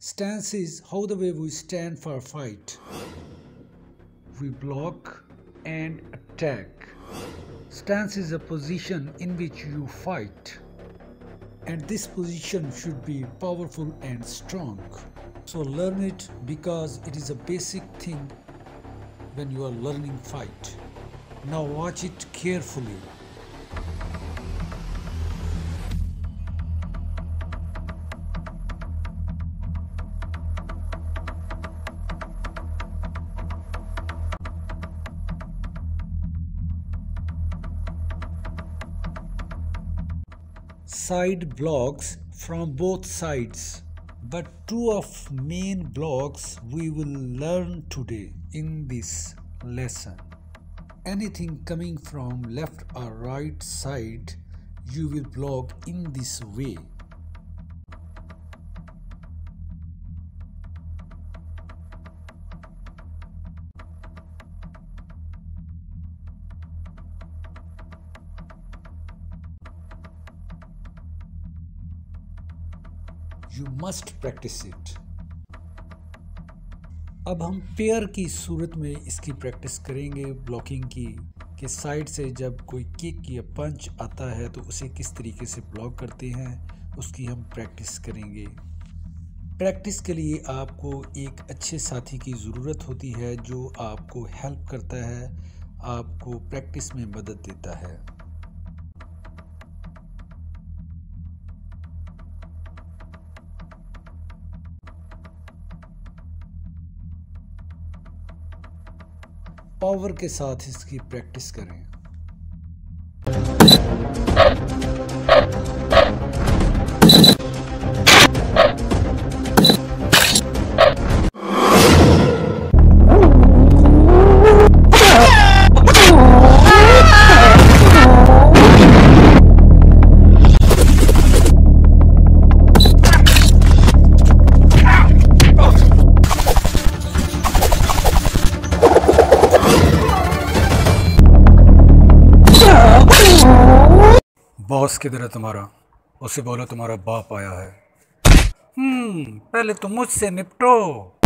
Stance is how the way we stand for a fight. We block and attack. Stance is a position in which you fight. And this position should be powerful and strong. So learn it, because it is a basic thing when you are learning fight. Now watch it carefully. Side blocks from both sides, but two of main blocks we will learn today in this lesson. Anything coming from left or right side, you will block in this way. You must practice it. अब हम pair की सूरत में इसकी practice करेंगे, blocking की, कि side से जब कोई किक या पंच आता है तो उसे किस तरीके से ब्लॉक करते हैं, उसकी हम प्रैक्टिस करेंगे। प्रैक्टिस के लिए आपको एक अच्छे साथी की ज़रूरत होती है जो आपको हेल्प करता है, आपको प्रैक्टिस में मदद देता है। पावर के साथ इसकी प्रैक्टिस करें। बॉस की तरह तुम्हारा, उसे बोलो तुम्हारा बाप आया है। पहले तुम मुझसे निपटो।